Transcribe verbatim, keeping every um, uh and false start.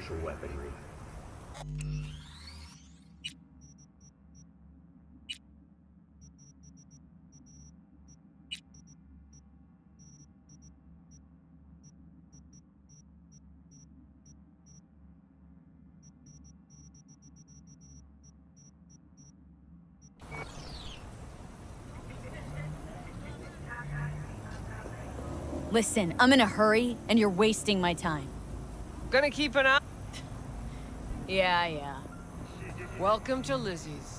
commercial weaponry. Listen, I'm in a hurry, and you're wasting my time. Gonna keep an eye. Yeah, yeah. Welcome to Lizzie's.